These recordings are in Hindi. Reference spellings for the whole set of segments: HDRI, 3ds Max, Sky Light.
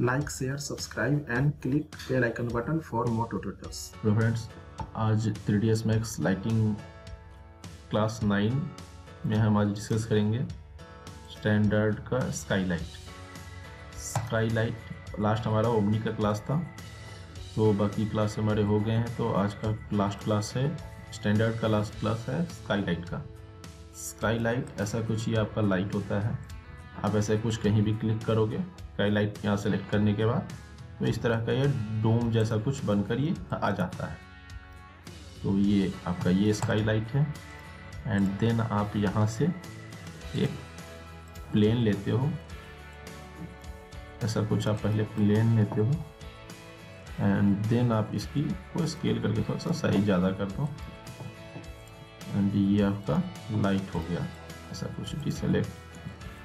Like, share, subscribe and click bell icon button for more tutorials. Hello friends, आज 3DS Max लाइटिंग क्लास 9 में हम आज डिस्कस करेंगे स्टैंडर्ड का sky light. Sky light last हमारा ओमनी का क्लास था, तो बाकी क्लास हमारे हो गए हैं। तो आज का लास्ट क्लास है स्टैंडर्ड का, लास्ट क्लास है स्काई लाइट का। स्काई लाइट ऐसा कुछ ही आपका लाइट होता है। आप ऐसे कुछ कहीं भी क्लिक करोगे स्काई लाइट यहाँ सेलेक्ट करने के बाद तो इस तरह का ये डोम जैसा कुछ बनकर ये आ जाता है। तो ये आपका ये स्काई लाइट है। एंड देन आप यहाँ से एक प्लेन लेते हो, ऐसा कुछ आप पहले प्लेन लेते हो। एंड देन आप इसकी को स्केल करके थोड़ा सा साइज ज़्यादा कर दो। एंड ये आपका लाइट हो गया, ऐसा कुछ डिसेलेक्ट,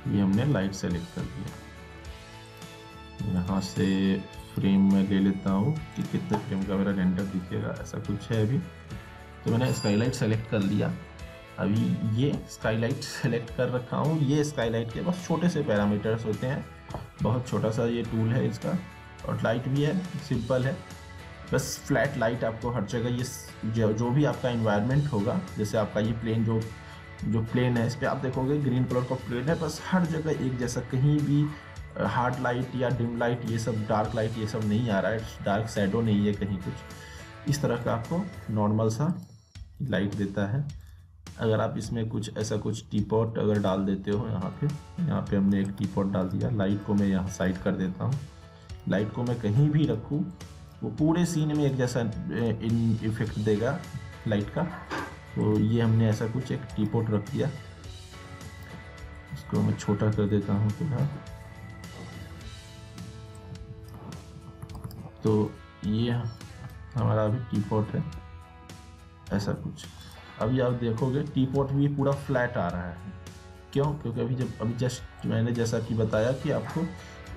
ये हमने लाइट सेलेक्ट कर दिया। यहाँ से फ्रेम में ले लेता हूँ कि कितने फ्रेम का मेरा रेंडर दिखेगा, ऐसा कुछ है। अभी तो मैंने स्काईलाइट सेलेक्ट कर लिया। अभी ये स्काईलाइट सेलेक्ट कर रखा हूँ। ये स्काईलाइट के बस छोटे से पैरामीटर्स होते हैं, बहुत छोटा सा ये टूल है इसका। और लाइट भी है, सिंपल है, बस फ्लैट लाइट आपको हर जगह ये जो भी आपका एनवायरनमेंट होगा, जैसे आपका ये प्लेन जो प्लेन है इस पर आप देखोगे ग्रीन कलर का प्लेन है, बस हर जगह एक जैसा, कहीं भी हार्ड लाइट या डिम लाइट ये सब, डार्क लाइट ये सब नहीं आ रहा है, डार्क शैडो नहीं है कहीं कुछ। इस तरह का आपको नॉर्मल सा लाइट देता है। अगर आप इसमें कुछ ऐसा कुछ टीपॉट अगर डाल देते हो, यहाँ पे हमने एक टीपॉट डाल दिया। लाइट को मैं यहाँ साइड कर देता हूँ। लाइट को मैं कहीं भी रखूँ वो पूरे सीन में एक जैसा इन इफेक्ट देगा लाइट का। तो ये हमने ऐसा कुछ एक टीपॉट रख दिया, इसको मैं छोटा कर देता हूँ थोड़ा। तो ये हमारा अभी टीपॉट है, ऐसा कुछ। अभी आप देखोगे टीपॉट भी पूरा फ्लैट आ रहा है। क्यों? क्योंकि अभी जस्ट मैंने जैसा कि बताया कि आपको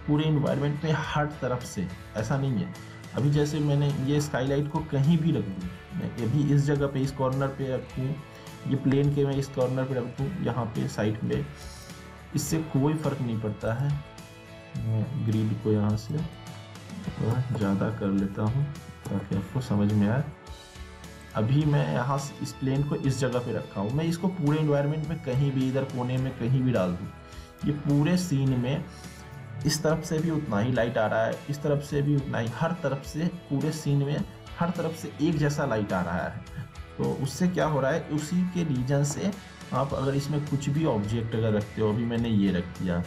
पूरे एनवायरनमेंट में हर तरफ से, ऐसा नहीं है। अभी जैसे मैंने ये स्काईलाइट को कहीं भी रख दूँ, मैं अभी इस जगह पे इस कॉर्नर पे रखूँ, ये प्लेन के मैं इस कॉर्नर पे रखूँ, यहाँ पे साइड में, इससे कोई फ़र्क नहीं पड़ता है। मैं ग्रिड को यहाँ से थोड़ा ज़्यादा कर लेता हूँ ताकि आपको समझ में आए। अभी मैं यहाँ इस प्लेन को इस जगह पे रखा हूँ, मैं इसको पूरे एनवायरनमेंट में कहीं भी, इधर कोने में कहीं भी डाल दूँ, ये पूरे सीन में इस तरफ से भी उतना ही लाइट आ रहा है, इस तरफ से भी उतना ही, हर तरफ से पूरे सीन में हर तरफ से एक जैसा लाइट आ रहा है। तो उससे क्या हो रहा है, उसी के रीजन से आप अगर इसमें कुछ भी ऑब्जेक्ट अगर रखते हो, अभी मैंने ये रख दिया,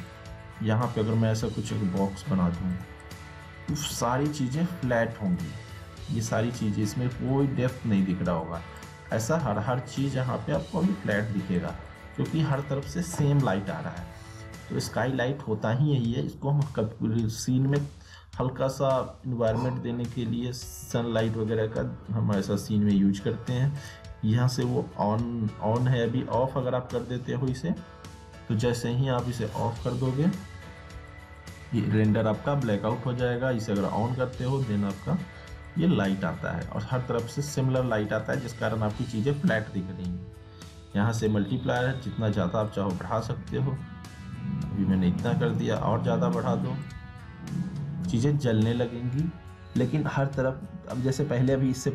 यहाँ पे अगर मैं ऐसा कुछ एक बॉक्स बना दूँ तो सारी चीज़ें फ्लैट होंगी, ये सारी चीज़ें, इसमें कोई डेप्थ नहीं दिख रहा होगा। ऐसा हर चीज़ यहाँ पर आपको अभी फ्लैट दिखेगा क्योंकि हर तरफ से सेम लाइट आ रहा है। तो स्काई लाइट होता ही यही है, इसको हम कभी सीन में हल्का सा इन्वायरमेंट देने के लिए सनलाइट वगैरह का हम ऐसा सीन में यूज करते हैं। यहाँ से वो ऑन है, अभी ऑफ अगर आप कर देते हो इसे, तो जैसे ही आप इसे ऑफ कर दोगे ये रेंडर आपका ब्लैकआउट हो जाएगा। इसे अगर ऑन करते हो देन आपका ये लाइट आता है और हर तरफ से सिमिलर लाइट आता है, जिस कारण आपकी चीज़ें फ्लैट दिख रही हैं। यहाँ से मल्टीप्लायर है, जितना ज़्यादा आप चाहो बढ़ा सकते हो, अभी मैंने इतना कर दिया, और ज़्यादा बढ़ा दो चीज़ें जलने लगेंगी। लेकिन हर तरफ, अब जैसे पहले अभी इससे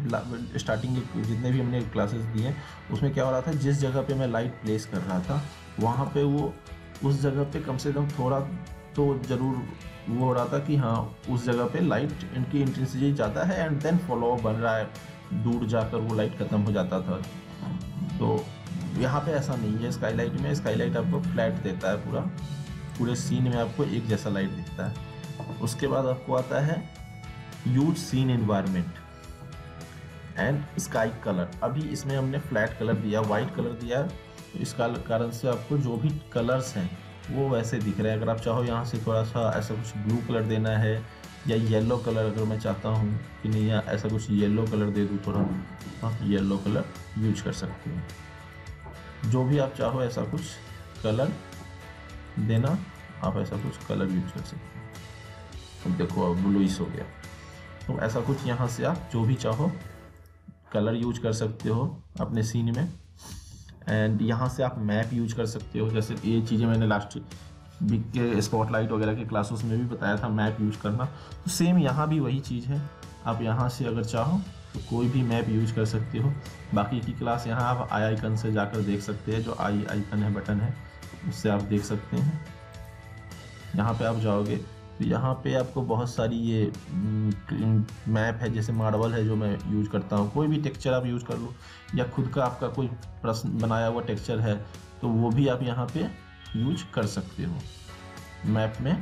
स्टार्टिंग के जितने भी हमने क्लासेस दिए हैं उसमें क्या हो रहा था, जिस जगह पे मैं लाइट प्लेस कर रहा था वहाँ पे वो उस जगह पे कम से कम थोड़ा तो ज़रूर वो हो रहा था कि हाँ उस जगह पे लाइट इनकी इंटेंसिटी ज़्यादा है। एंड देन फॉलोअप बन रहा है, दूर जाकर वो लाइट ख़त्म हो जाता था। तो यहाँ पे ऐसा नहीं है, स्काईलाइट में स्काईलाइट आपको फ्लैट देता है, पूरे सीन में आपको एक जैसा लाइट दिखता है। उसके बाद आपको आता है use scene environment and sky colour. अभी इसमें हमने फ्लैट कलर दिया, वाइट कलर दिया, तो इसका कारण से आपको जो भी कलर्स हैं वो वैसे दिख रहे हैं। अगर आप चाहो यहाँ से थोड़ा सा ऐसा कुछ ब्लू कलर देना है, या येलो कलर अगर मैं चाहता हूँ कि नहीं यहाँ ऐसा कुछ येलो कलर दे दूँ थोड़ा, आप येलो कलर यूज कर सकते हैं। जो भी आप चाहो ऐसा कुछ कलर देना, आप ऐसा कुछ कलर यूज कर सकते हैं। तो देखो अब ब्लूइश हो गया, तो ऐसा कुछ यहाँ से आप जो भी चाहो कलर यूज कर सकते हो अपने सीन में। एंड यहाँ से आप मैप यूज कर सकते हो, जैसे ये चीज़ें मैंने लास्ट बिग के स्पॉटलाइट वगैरह के क्लासेस में भी बताया था मैप यूज करना, तो सेम यहाँ भी वही चीज़ है। आप यहाँ से अगर चाहो तो कोई भी मैप यूज कर सकते हो। बाकी की क्लास यहाँ आप आई आइकन से जाकर देख सकते हैं, जो आई आइकन है बटन है उससे आप देख सकते हैं। यहाँ पे आप जाओगे तो यहाँ पे आपको बहुत सारी ये मैप है, जैसे मार्बल है जो मैं यूज करता हूँ, कोई भी टेक्सचर आप यूज कर लो, या खुद का आपका कोई प्रश्न बनाया हुआ टेक्सचर है तो वो भी आप यहाँ पे यूज कर सकते हो। मैप में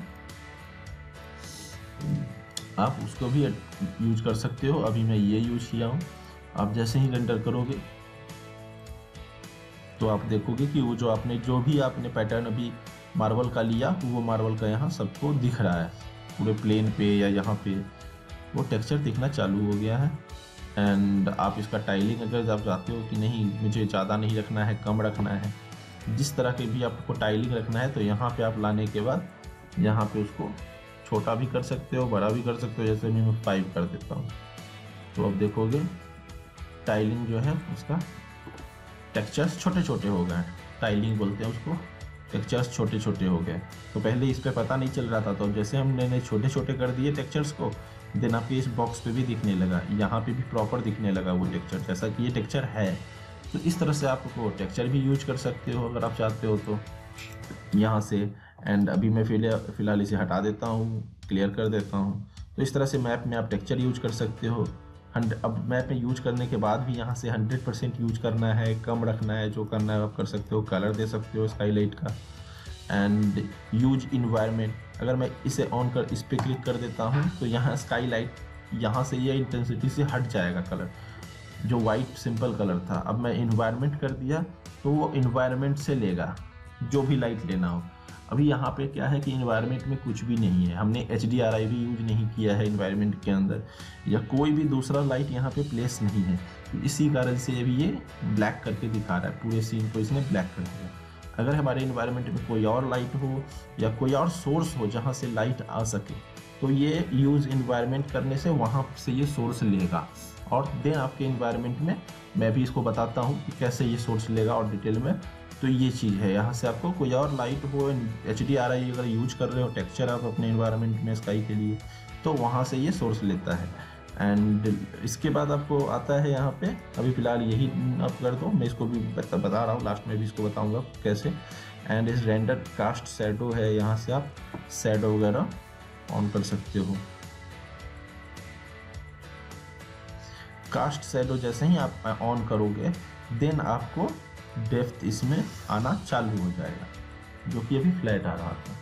आप उसको भी यूज कर सकते हो। अभी मैं ये यूज किया हूँ। आप जैसे ही रेंडर करोगे तो आप देखोगे कि वो जो भी आपने पैटर्न अभी मार्बल का लिया वो मार्बल का यहाँ सबको दिख रहा है, पूरे प्लेन पे या यहाँ पे वो टेक्सचर दिखना चालू हो गया है। एंड आप इसका टाइलिंग अगर आप चाहते हो कि नहीं मुझे ज़्यादा नहीं रखना है, कम रखना है, जिस तरह के भी आपको टाइलिंग रखना है, तो यहाँ पे आप लाने के बाद यहाँ पे उसको छोटा भी कर सकते हो, बड़ा भी कर सकते हो। जैसे मैं 5 कर देता हूँ तो अब देखोगे टाइलिंग जो है उसका टेक्सचर्स छोटे छोटे हो गए। टाइलिंग बोलते हैं उसको, टेक्सचर्स छोटे छोटे हो गए। तो पहले इस पर पता नहीं चल रहा था, तो अब जैसे हमने छोटे छोटे कर दिए टेक्सचर्स को, देन आपके इस बॉक्स पे भी दिखने लगा, यहाँ पे भी प्रॉपर दिखने लगा वो टेक्सचर, जैसा कि ये टेक्सचर है। तो इस तरह से आप वो टेक्सचर भी यूज कर सकते हो अगर आप चाहते हो तो यहाँ से। एंड अभी मैं फिलहाल इसे हटा देता हूँ, क्लियर कर देता हूँ। तो इस तरह से मैप में आप टेक्सचर यूज कर सकते हो। अब मैप में यूज करने के बाद भी यहाँ से 100% यूज करना है, कम रखना है, जो करना है आप कर सकते हो। कलर दे सकते हो स्काई लाइट का। एंड यूज इन्वायरमेंट, अगर मैं इसे ऑन कर इस पर क्लिक कर देता हूँ तो यहाँ स्काई लाइट यहाँ से यह इंटेंसिटी से हट जाएगा कलर, जो वाइट सिंपल कलर था। अब मैं इन्वायरमेंट कर दिया तो वो इन्वायरमेंट से लेगा जो भी लाइट लेना हो। अभी यहाँ पे क्या है कि इन्वायरमेंट में कुछ भी नहीं है, हमने HDRI भी यूज नहीं किया है इन्वायरमेंट के अंदर, या कोई भी दूसरा लाइट यहाँ पे प्लेस नहीं है। तो इसी कारण से अभी ये ब्लैक करके दिखा रहा है, पूरे सीन को इसने ब्लैक कर दिया। अगर हमारे इन्वायरमेंट में कोई और लाइट हो या कोई और सोर्स हो जहाँ से लाइट आ सके, तो ये यूज़ इन्वायरमेंट करने से वहाँ से ये सोर्स लेगा, और देन आपके इन्वायरमेंट में मैं भी इसको बताता हूँ कि कैसे ये सोर्स लेगा और डिटेल में। तो ये चीज़ है, यहाँ से आपको कोई और लाइट हो, HDRI अगर यूज कर रहे हो टेक्सचर आप अपने इन्वायरमेंट में स्काई के लिए, तो वहाँ से ये सोर्स लेता है। एंड इसके बाद आपको आता है यहाँ पे, अभी फ़िलहाल यही आप कर दो, मैं इसको भी बता रहा हूँ, लास्ट में भी इसको बताऊँगा कैसे। एंड इस रेंडर कास्ट शैडो है, यहाँ से आप शैडो वगैरह ऑन कर सकते हो। कास्ट शैडो जैसे ही आप ऑन करोगे देन आपको डेप्थ इसमें आना चालू हो जाएगा, जो कि अभी फ्लैट आ रहा था।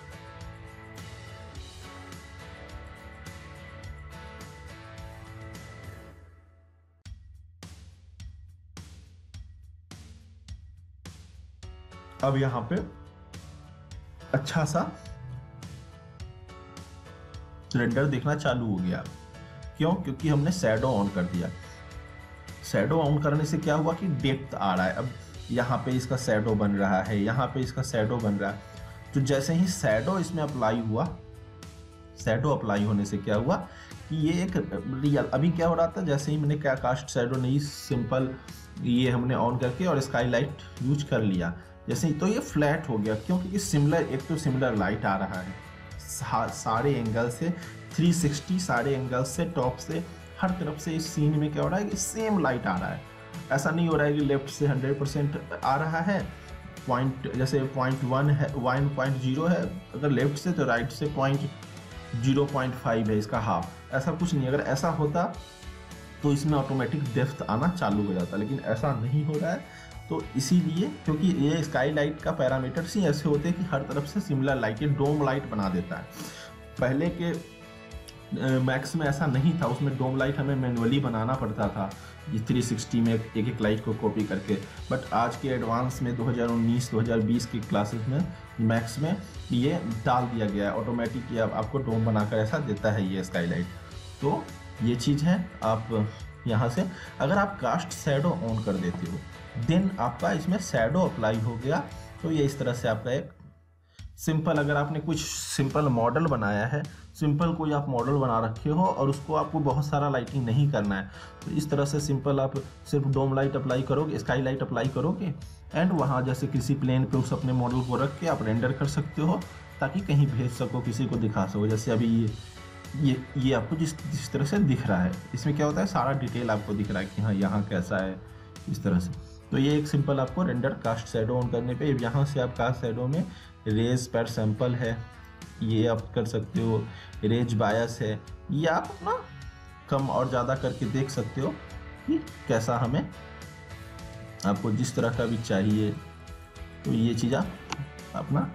अब यहाँ पे अच्छा सा रेंडर देखना चालू हो गया। क्यों? क्योंकि हमने शैडो ऑन कर दिया। शैडो ऑन करने से क्या हुआ कि डेप्थ आ रहा है। अब यहाँ पे इसका शैडो बन रहा है, यहाँ पे इसका शैडो बन रहा है। तो जैसे ही शैडो इसमें अप्लाई हुआ, शैडो अप्लाई होने से क्या हुआ कि ये एक रियल, अभी क्या हो रहा था, जैसे ही मैंने क्या कास्ट शैडो नहीं, सिंपल ये हमने ऑन करके और स्काई लाइट यूज कर लिया, जैसे ही तो ये फ्लैट हो गया। क्योंकि सिमिलर, एक तो सिमिलर लाइट आ रहा है सारे एंगल से, 360 सारे एंगल से, टॉप से, हर तरफ से। इस सीन में क्या हो रहा है कि सेम लाइट आ रहा है। ऐसा नहीं हो रहा है कि लेफ्ट से 100% आ रहा है, पॉइंट जैसे 0.1 है, 1.0 है अगर लेफ्ट से, तो राइट से 0.5 है, इसका हाफ। ऐसा कुछ नहीं। अगर ऐसा होता तो इसमें ऑटोमेटिक डेप्थ आना चालू हो जाता, लेकिन ऐसा नहीं हो रहा है। तो इसीलिए, क्योंकि ये स्काई लाइट का पैरामीटर्स ही ऐसे होते हैं कि हर तरफ से सिमिलर लाइट, ये डोम लाइट बना देता है। पहले के मैक्स में ऐसा नहीं था, उसमें डोम लाइट हमें मैनुअली बनाना पड़ता था 360 में एक लाइट को कॉपी करके। बट आज के एडवांस में 2019 2020 की क्लासेस में मैक्स में ये डाल दिया गया है ऑटोमेटिक, ये आपको डोम बनाकर ऐसा देता है ये स्काई लाइट। तो ये चीज़ है। आप यहाँ से अगर आप कास्ट शैडो ऑन कर देते हो देन आपका इसमें शैडो अप्लाई हो गया, तो ये इस तरह से आपका एक सिंपल, अगर आपने कुछ सिंपल मॉडल बनाया है, सिंपल कोई आप मॉडल बना रखे हो और उसको आपको बहुत सारा लाइटिंग नहीं करना है, तो इस तरह से सिंपल आप सिर्फ डोम लाइट अप्लाई करोगे, स्काई लाइट अप्लाई करोगे एंड वहाँ जैसे किसी प्लेन पे उस अपने मॉडल को रख के आप रेंडर कर सकते हो। ताकि कहीं भेज सको, किसी को दिखा सको। जैसे अभी ये आपको जिस तरह से दिख रहा है, इसमें क्या होता है सारा डिटेल आपको दिख रहा है कि हाँ यहाँ कैसा है, इस तरह से। तो ये एक सिंपल आपको रेंडर कास्ट शैडो ऑन करने पे यहाँ से आप कास्ट शैडो में रेज पर सैम्पल है ये आप कर सकते हो, रेज बायस है, ये आप अपना कम और ज़्यादा करके देख सकते हो कि कैसा हमें आपको जिस तरह का भी चाहिए। तो ये चीज़ आप अपना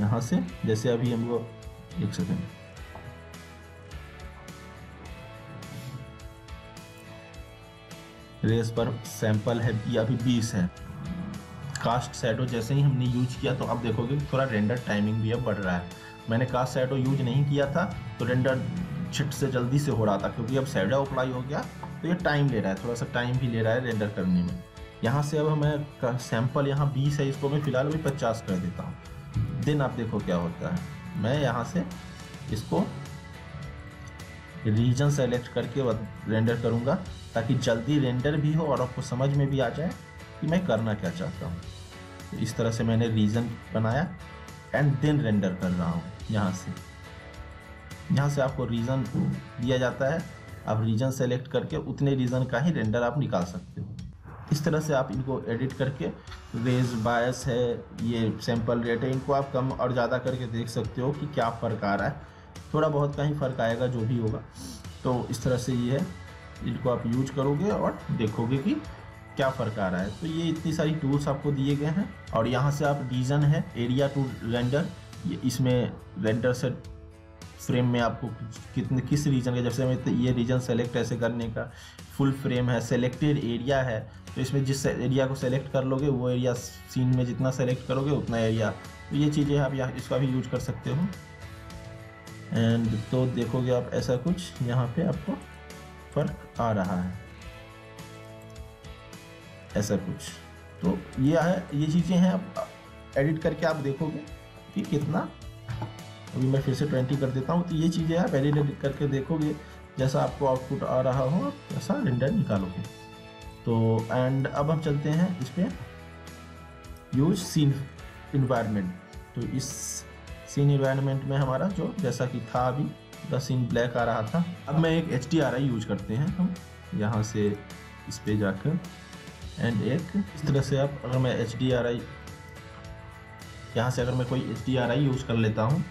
यहाँ से, जैसे अभी हम लोग एक सेकेंड, रेस पर सैंपल है या अभी 20 है, कास्ट शैडो जैसे ही हमने यूज किया तो आप देखोगे थोड़ा रेंडर टाइमिंग भी अब बढ़ रहा है। मैंने कास्ट शैडो यूज नहीं किया था तो रेंडर छिट से जल्दी से हो रहा था, क्योंकि अब शैडो अप्लाई हो गया तो ये टाइम ले रहा है, थोड़ा सा टाइम भी ले रहा है रेंडर करने में। यहाँ से अब हमें सैंपल यहाँ 20 है, इसको मैं फिलहाल अभी 50 कर देता हूँ, देन आप देखो क्या होता है। मैं यहाँ से इसको रीजन सेलेक्ट करके रेंडर करूँगा ताकि जल्दी रेंडर भी हो और आपको समझ में भी आ जाए कि मैं करना क्या चाहता हूँ। तो इस तरह से मैंने रीजन बनाया एंड देन रेंडर कर रहा हूँ। यहाँ से आपको रीजन दिया जाता है, आप रीजन सेलेक्ट करके उतने रीजन का ही रेंडर आप निकाल सकते हो। इस तरह से आप इनको एडिट करके, रेज बायस है, ये सैम्पल रेट है, इनको आप कम और ज़्यादा करके देख सकते हो कि क्या फ़र्क आ रहा है, थोड़ा बहुत कहीं फ़र्क आएगा जो भी होगा। तो इस तरह से ये है, इनको आप यूज करोगे और देखोगे कि क्या फ़र्क आ रहा है। तो ये इतनी सारी टूल्स आपको दिए गए हैं और यहाँ से आप रीजन है, एरिया टू रेंडर, ये इसमें रेंडर से फ्रेम में आपको कितने किस रीजन का, जैसे मैं ये रीजन सेलेक्ट ऐसे करने का, फुल फ्रेम है, सेलेक्टेड एरिया है, तो इसमें जिस एरिया को सेलेक्ट कर लोगे वो एरिया सीन में जितना सेलेक्ट करोगे उतना एरिया। तो ये चीज़ें आप यहाँ इसका भी यूज कर सकते हो। एंड तो देखोगे आप ऐसा कुछ यहाँ पे आपको फर्क आ रहा है, ऐसा कुछ। तो ये चीज़ें हैं, आप एडिट करके आप देखोगे कि कितना, अभी मैं फिर से 20 कर देता हूँ। तो ये चीज़ें आप एडिट करके देखोगे, जैसा आपको आउटपुट आ रहा हो आप वैसा रेंडर निकालोगे। तो एंड अब हम चलते हैं इस पर, यूज सीन इन्वायरमेंट। तो इस सीन एनवायरनमेंट में हमारा जो जैसा कि था अभी पूरा सीन ब्लैक आ रहा था। अब मैं एक HDRI यूज करते हैं हम, यहाँ से इस पे जाकर एंड एक इस तरह से आप, अगर मैं HDRI यहाँ से, अगर मैं कोई HDRI यूज कर लेता हूँ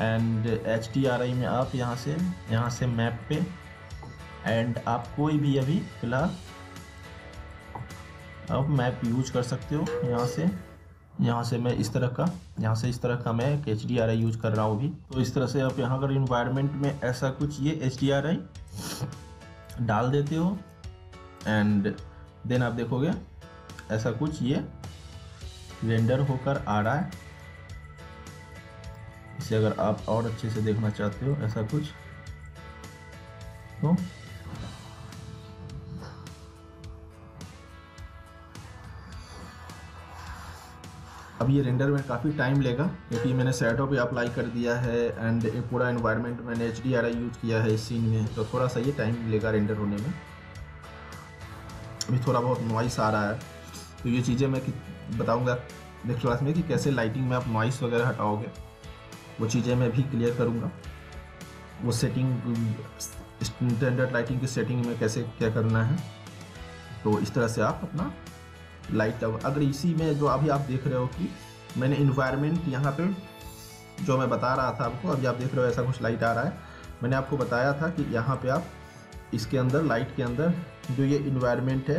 एंड HDRI में आप यहाँ से मैप पे, एंड आप कोई भी अभी फिलहाल आप मैप यूज कर सकते हो। यहाँ से मैं इस तरह का, मैं एक HDRI यूज कर रहा हूँ अभी। तो इस तरह से आप यहाँ अगर इन्वायरमेंट में ऐसा कुछ ये HDRI डाल देते हो एंड देन आप देखोगे ऐसा कुछ ये रेंडर होकर आ रहा है। इसे अगर आप और अच्छे से देखना चाहते हो ऐसा कुछ, तो अब ये रेंडर में काफ़ी टाइम लेगा क्योंकि मैंने शैडो पे अप्लाई कर दिया है एंड पूरा एनवायरनमेंट मैंने HDRI यूज किया है इस सीन में, तो थोड़ा सा ये टाइम लेगा रेंडर होने में। अभी थोड़ा बहुत नॉइस आ रहा है, तो ये चीज़ें मैं बताऊंगा नेक्स्ट क्लास में कि कैसे लाइटिंग में आप नॉइस वगैरह हटाओगे, वो चीज़ें मैं भी क्लियर करूँगा। वो सेटिंग, स्टैंडर्ड लाइटिंग की सेटिंग में कैसे क्या करना है। तो इस तरह से आप अपना लाइट का, अगर इसी में जो अभी आप देख रहे हो कि मैंने इन्वायरमेंट यहाँ पे जो मैं बता रहा था आपको, अभी आप देख रहे हो ऐसा कुछ लाइट आ रहा है। मैंने आपको बताया था कि यहाँ पे आप इसके अंदर, लाइट के अंदर जो ये इन्वायरमेंट है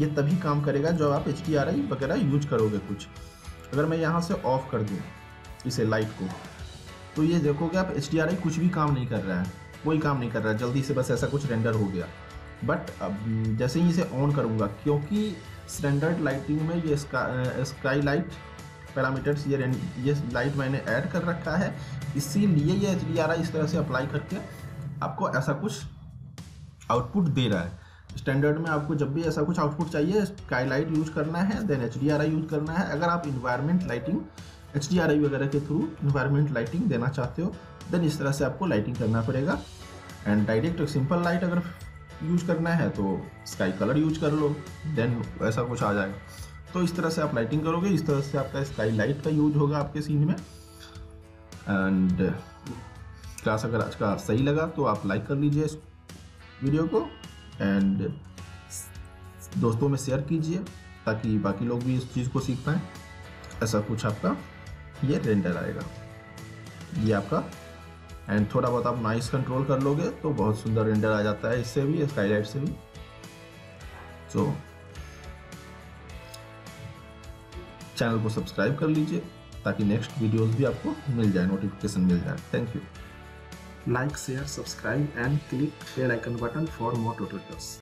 ये तभी काम करेगा जब आप HDRI वगैरह यूज करोगे कुछ। अगर मैं यहाँ से ऑफ कर दूँ इसे, लाइट को, तो ये देखोगे आप HDRI कुछ भी काम नहीं कर रहा है, कोई काम नहीं कर रहा है, जल्दी से बस ऐसा कुछ रेंडर हो गया। बट अब जैसे ही इसे ऑन करूँगा, क्योंकि स्टैंडर्ड लाइटिंग में ये स्काई लाइट पैरामीटर्स, ये लाइट मैंने ऐड कर रखा है, इसीलिए ये HDRI इस तरह से अप्लाई करके आपको ऐसा कुछ आउटपुट दे रहा है। स्टैंडर्ड में आपको जब भी ऐसा कुछ आउटपुट चाहिए, स्काई लाइट यूज करना है, देन HDRI यूज करना है। अगर आप इन्वायरमेंट लाइटिंग HDRI वगैरह के थ्रू इन्वायरमेंट लाइटिंग देना चाहते हो, देन इस तरह से आपको लाइटिंग करना पड़ेगा। एंड डायरेक्ट सिंपल लाइट अगर यूज करना है तो स्काई कलर यूज कर लो, देन ऐसा कुछ आ जाएगा। तो इस तरह से आप लाइटिंग करोगे, इस तरह से आपका स्काई लाइट का यूज होगा आपके सीन में। एंड क्लास अगर आज का सही लगा तो आप लाइक कर लीजिए इस वीडियो को एंड दोस्तों में शेयर कीजिए ताकि बाकी लोग भी इस चीज़ को सीख पाएँ। ऐसा कुछ आपका ये रेंडर आएगा, ये आपका, एंड थोड़ा बहुत आप नॉइस कंट्रोल कर लोगे तो बहुत सुंदर रेंडर आ जाता है इससे भी, स्काई लाइट से भी। सो चैनल को सब्सक्राइब कर लीजिए ताकि नेक्स्ट वीडियोस भी आपको मिल जाए, नोटिफिकेशन मिल जाए। Thank you. Like, share, subscribe and click bell icon button for more tutorials.